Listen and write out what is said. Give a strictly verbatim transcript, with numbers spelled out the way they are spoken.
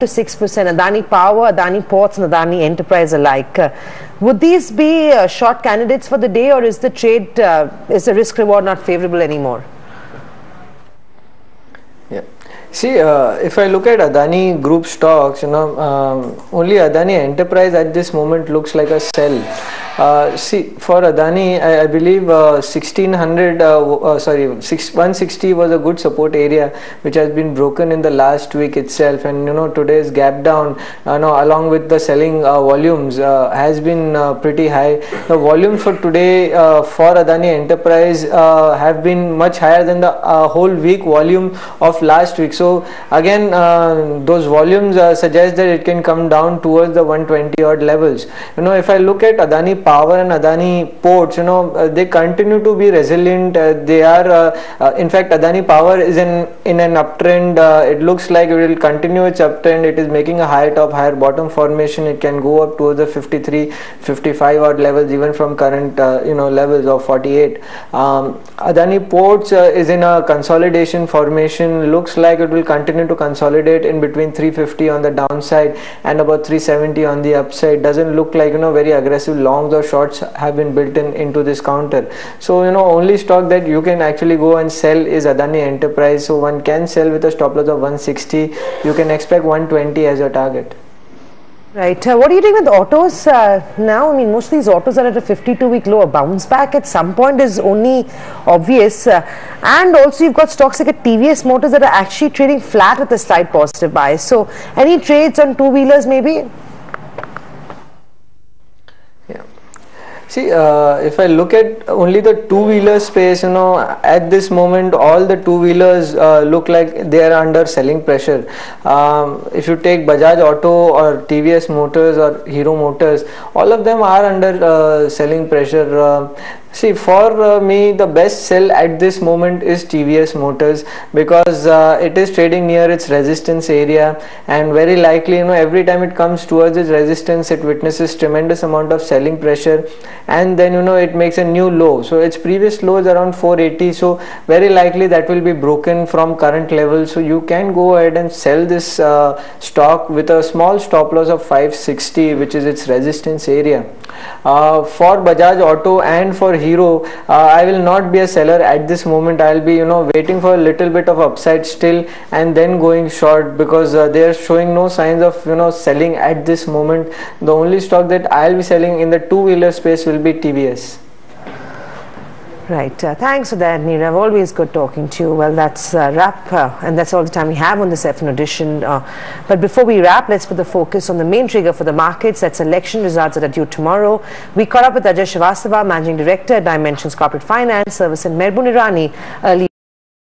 to six percent, Adani Power, Adani Ports and Adani Enterprise alike. Uh, would these be uh, short candidates for the day, or is the trade, uh, is the risk reward not favorable anymore? Yeah. See, uh, if I look at Adani Group stocks, you know, um, only Adani Enterprise at this moment looks like a sell. Uh, see, for Adani, I, I believe uh, sixteen hundred, uh, uh, sorry, six, one sixty was a good support area, which has been broken in the last week itself. And you know, today's gap down, uh, no, along with the selling uh, volumes, uh, has been uh, pretty high. The volumes for today uh, for Adani Enterprise uh, have been much higher than the uh, whole week volume of last week. So again, uh, those volumes uh, suggest that it can come down towards the one twenty odd levels. You know, if I look at Adani Power and Adani Ports, you know, uh, they continue to be resilient. Uh, they are, uh, uh, in fact, Adani Power is in in an uptrend. Uh, it looks like it will continue its uptrend. It is making a higher top, higher bottom formation. It can go up towards the fifty-three, fifty-five odd levels, even from current, uh, you know, levels of forty-eight. Um, Adani Ports uh, is in a consolidation formation. Looks like it will continue to consolidate in between three fifty on the downside and about three seventy on the upside. Doesn't look like, you know, very aggressive long or shorts have been built in into this counter. So you know, only stock that you can actually go and sell is Adani Enterprise. So one can sell with a stop loss of one sixty. You can expect one twenty as your target. Right. Uh, what do you think with autos uh, now? I mean, most of these autos are at a fifty-two week low. A bounce back at some point is only obvious. Uh, and also, you've got stocks like a T V S Motors that are actually trading flat with a slight positive bias. So any trades on two-wheelers maybe? See, uh, if I look at only the two-wheeler space, you know, at this moment, all the two-wheelers uh, look like they are under selling pressure. Um, if you take Bajaj Auto or T V S Motors or Hero Motors, all of them are under uh, selling pressure. Uh, See, for uh, me, the best sell at this moment is T V S Motors, because uh, it is trading near its resistance area, and very likely, you know, every time it comes towards its resistance, it witnesses tremendous amount of selling pressure, and then, you know, it makes a new low. So its previous low is around four eighty, so very likely that will be broken from current level. So you can go ahead and sell this uh, stock with a small stop loss of five sixty, which is its resistance area. Uh, for Bajaj Auto and for Hero, uh, I will not be a seller at this moment. I'll be, you know, waiting for a little bit of upside still and then going short, because uh, they are showing no signs of, you know, selling at this moment. The only stock that I'll be selling in the two-wheeler space will be T V S. Right. Uh, thanks for that, Neera. Always good talking to you. Well, that's uh, wrap, uh, and that's all the time we have on this F N Audition. Uh, but before we wrap, let's put the focus on the main trigger for the markets. That's election results that are due tomorrow. We caught up with Ajay Shavasava, Managing Director at Dimensions Corporate Finance Service, and Merbun Irani earlier.